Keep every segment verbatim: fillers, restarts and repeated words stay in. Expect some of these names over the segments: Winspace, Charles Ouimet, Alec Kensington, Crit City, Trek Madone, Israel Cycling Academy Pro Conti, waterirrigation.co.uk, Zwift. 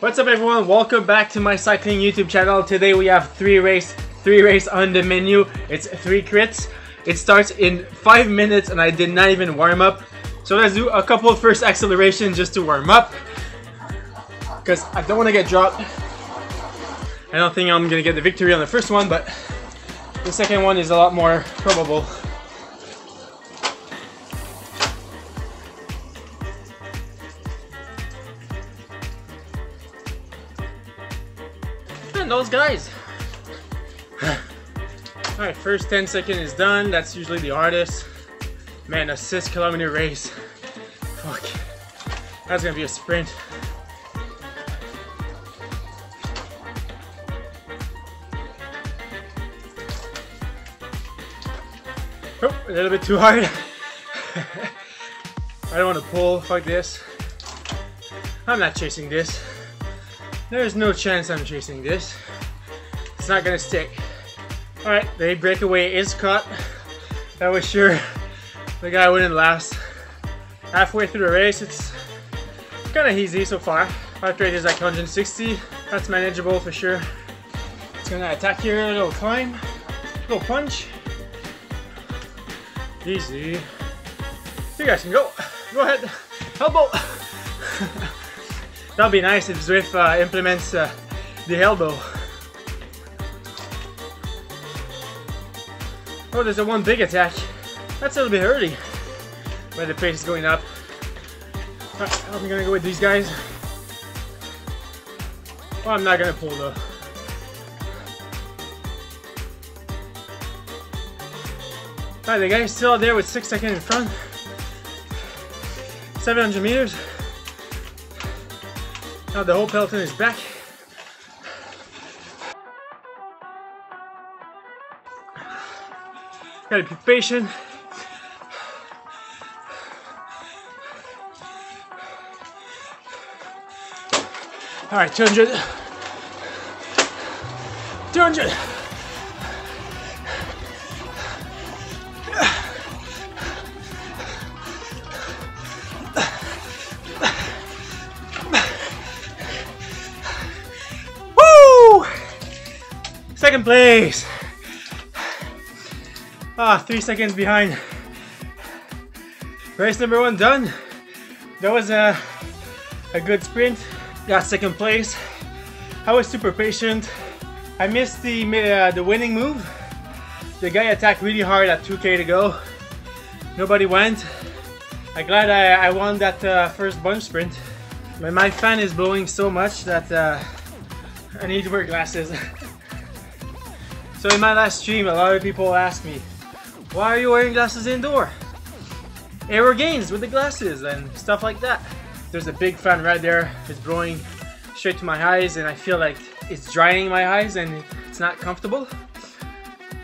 What's up everyone, welcome back to my cycling YouTube channel. Today we have three race, three race on the menu. It's three crits. It starts in five minutes and I did not even warm up. So let's do a couple first accelerations just to warm up, because I don't want to get dropped. I don't think I'm going to get the victory on the first one, but the second one is a lot more probable. Those guys. Alright, first ten second is done. That's usually the hardest. Man, a six kilometer race. Fuck. That's gonna be a sprint. Oh, a little bit too hard. I don't want to pull. Fuck this. I'm not chasing this. There's no chance I'm chasing this. It's not gonna stick. All right, the breakaway is caught. I was sure the guy wouldn't last. Halfway through the race, it's kind of easy so far. Heart rate is like one hundred sixty. That's manageable for sure. It's gonna attack here, a little climb, a little punch. Easy. You guys can go. Go ahead. Elbow. That'll be nice if Zwift uh, implements uh, the elbow. Oh, there's a one big attack. That's a little bit early, but the pace is going up. Right, I'm gonna go with these guys. Oh, I'm not gonna pull though. Alright, the guy's still out there with six seconds in front. seven hundred meters. Now the whole peloton is back. Gotta be patient. All right, two hundred, two hundred. Second place! Ah, three seconds behind. Race number one done. That was a, a good sprint. Got second place. I was super patient. I missed the, uh, the winning move. The guy attacked really hard at two K to go. Nobody went. I'm glad I, I won that uh, first bunch sprint. My, my fan is blowing so much that uh, I need to wear glasses. So in my last stream, a lot of people asked me, why are you wearing glasses indoor? Aero gains with the glasses and stuff like that. There's a big fan right there. It's blowing straight to my eyes and I feel like it's drying my eyes and it's not comfortable.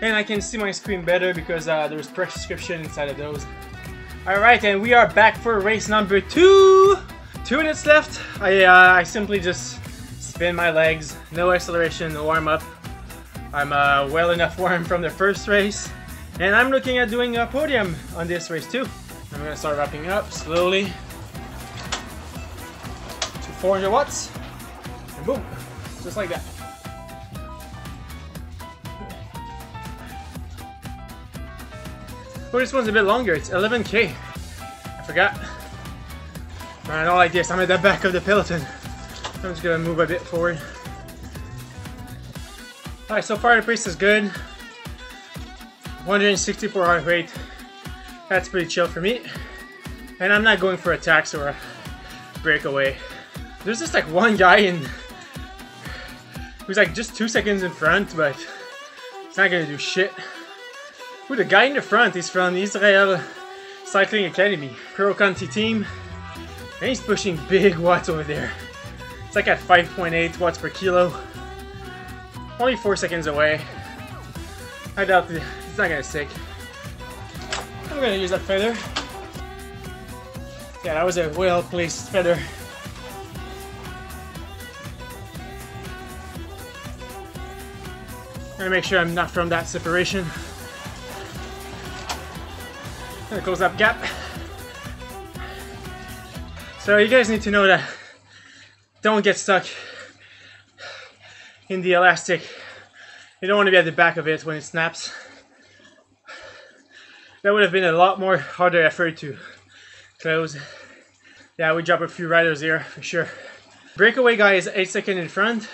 And I can see my screen better because uh, there's prescription inside of those. All right, and we are back for race number two. Two minutes left. I, uh, I simply just spin my legs. No acceleration, no warm up. I'm uh, well enough warm from the first race, and I'm looking at doing a podium on this race too. I'm gonna start wrapping up slowly to four hundred watts, and boom, just like that. Oh, this one's a bit longer. It's eleven K. I forgot. I don't like this. I'm at the back of the peloton. I'm just gonna move a bit forward. Alright, so far the pace is good. one hundred sixty-four heart rate. That's pretty chill for me. And I'm not going for attacks or a breakaway. There's just like one guy in who's like just two seconds in front, but it's not gonna do shit. Ooh, the guy in the front is from Israel Cycling Academy Pro Conti team, and he's pushing big watts over there. It's like at five point eight watts per kilo. Only four seconds away. I doubt the, it's not gonna stick. I'm gonna use that feather. Yeah, that was a well-placed feather. I'm gonna make sure I'm not from that separation. I'm gonna close that gap. So you guys need to know that Don't get stuck in the elastic. You don't want to be at the back of it when it snaps. That would have been a lot more harder effort to close. Yeah, we drop a few riders here for sure. Breakaway guy is eight seconds in front.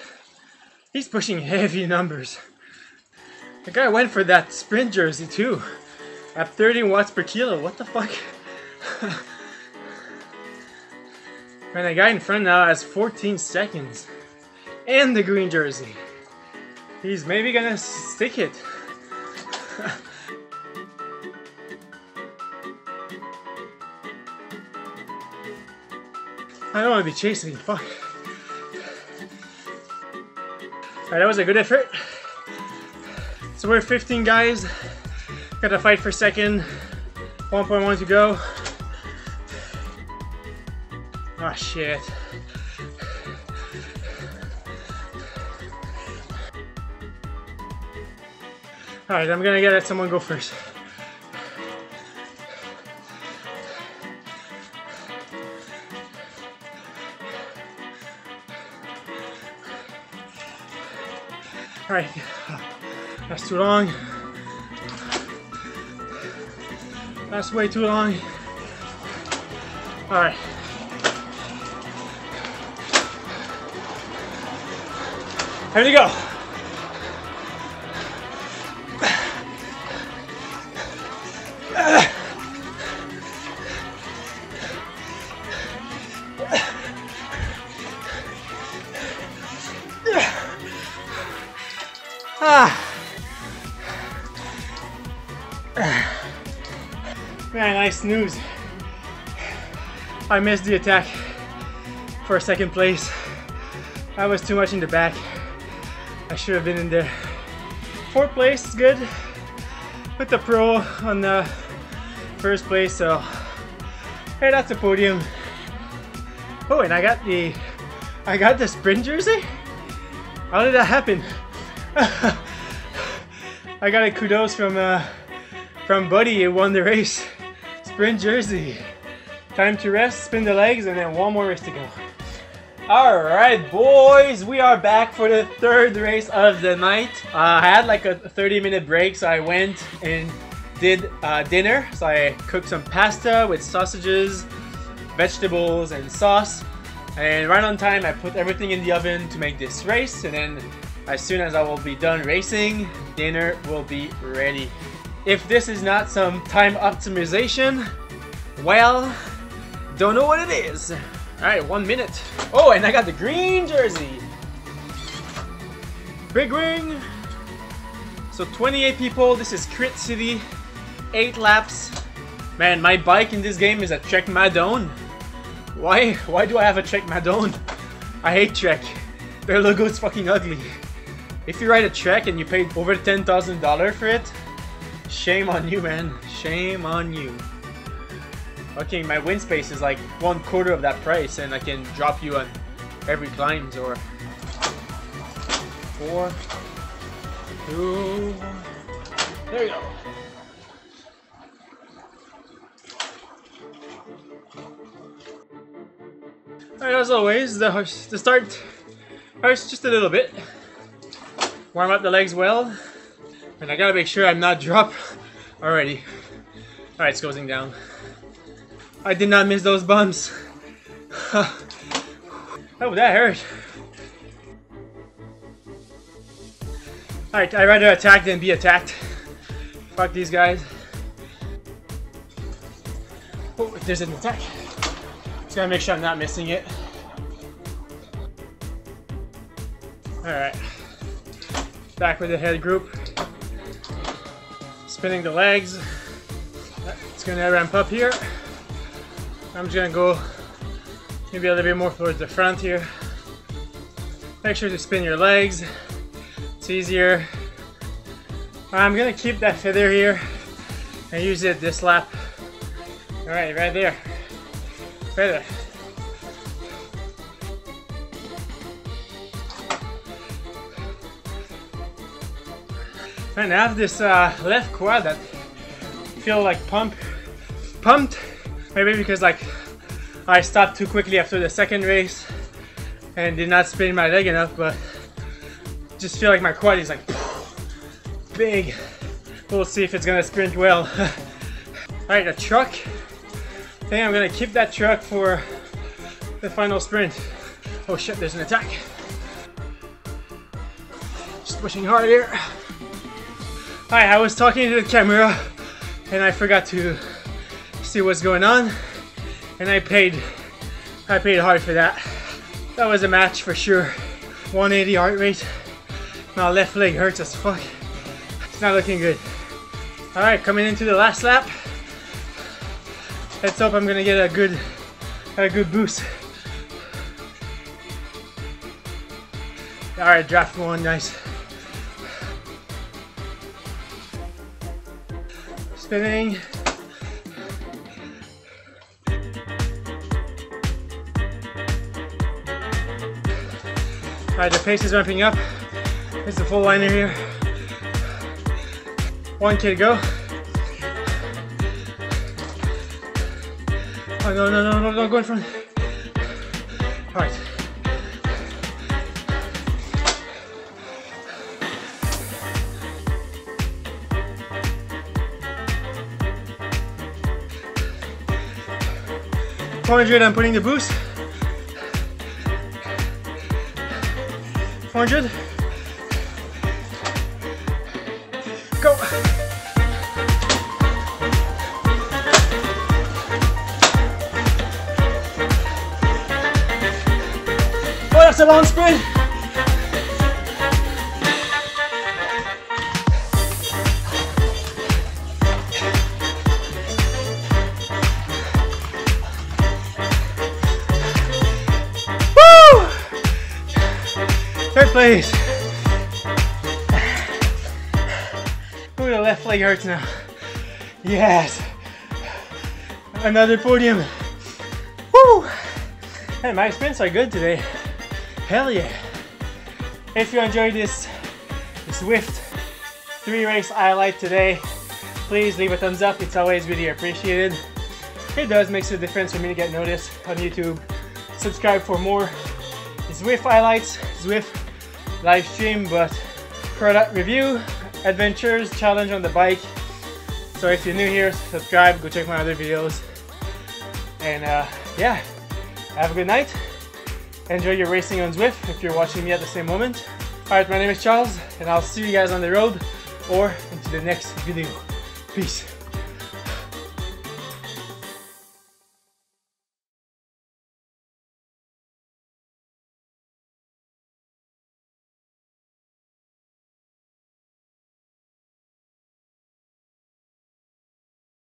He's pushing heavy numbers. The guy went for that sprint jersey too. At thirty watts per kilo, what the fuck? And the guy in front now has fourteen seconds. And the green jersey. He's maybe gonna stick it. I don't want to be chasing, fuck. Alright, that was a good effort. So we're fifteen guys. Gotta fight for second. one point one to go. Ah, shit. Alright, I'm gonna get let someone go first. Alright, that's too long. That's way too long. Alright. Here we go. Man, I snooze. I missed the attack for second place. I was too much in the back. I should have been in there. Fourth place is good. With the pro on the first place, so hey, that's a podium. Oh, and I got the I got the sprint jersey? How did that happen? I got a kudos from uh, from Buddy who won the race. Sprint jersey. Time to rest, spin the legs, and then one more race to go. Alright boys, we are back for the third race of the night. Uh, I had like a thirty minute break, so I went and did uh, dinner. So I cooked some pasta with sausages, vegetables, and sauce. And right on time, I put everything in the oven to make this race. And then as soon as I will be done racing, dinner will be ready. If this is not some time optimization, well, don't know what it is. All right, one minute. Oh, and I got the green jersey. Big ring. So twenty-eight people, this is Crit City, eight laps. Man, my bike in this game is a Trek Madone. Why, why do I have a Trek Madone? I hate Trek. Their logo is fucking ugly. If you ride a Trek and you paid over ten thousand dollars for it, shame on you, man. Shame on you. Okay, my Winspace is like one quarter of that price, and I can drop you on every climb. Or four, two, there you go. Alright, as always, the, the start hurts just a little bit. Warm up the legs well. And I gotta make sure I'm not dropped already. Alright, it's going down. I did not miss those bumps. Oh, that hurt. Alright, I'd rather attack than be attacked. Fuck these guys. Oh, there's an attack. Just gotta make sure I'm not missing it. Alright. Back with the head group. Spinning the legs. It's gonna ramp up here. I'm just gonna go maybe a little bit more towards the front here. Make sure to spin your legs. It's easier. I'm gonna keep that feather here and use it this lap. All right, right there. Right there. And I have this uh, left quad that feel like pump, pumped, maybe because like I stopped too quickly after the second race. and did not spin my leg enough, but just feel like my quad is like big. We'll see if it's gonna sprint well. Alright, a truck. I think I'm gonna keep that truck for the final sprint. Oh shit, there's an attack. Just pushing hard here. Alright, I was talking to the camera and I forgot to see what's going on. And I paid I paid hard for that. That was a match for sure. one eighty heart rate. My left leg hurts as fuck. It's not looking good. Alright, coming into the last lap. Let's hope I'm gonna get a good a good boost. Alright, draft one, nice. Spinning. Alright, the pace is ramping up. It's the full liner here. one K to go. Oh no, no, no, no, don't go in front. Alright. four hundred, I'm putting the boost. four hundred. Go. Oh, that's a long sprint. Please. Oh, the left leg hurts now. Yes. Another podium. Woo! And my sprints are good today. Hell yeah. If you enjoyed this Zwift three race highlight today, please leave a thumbs up. It's always really appreciated. It does make a difference for me to get noticed on YouTube. Subscribe for more Zwift highlights, Zwift live stream, but product review, adventures, challenge on the bike. So if you're new here, subscribe, go check my other videos, and uh, yeah, have a good night, enjoy your racing on Zwift if you're watching me at the same moment. Alright, my name is Charles and I'll see you guys on the road or into the next video. Peace.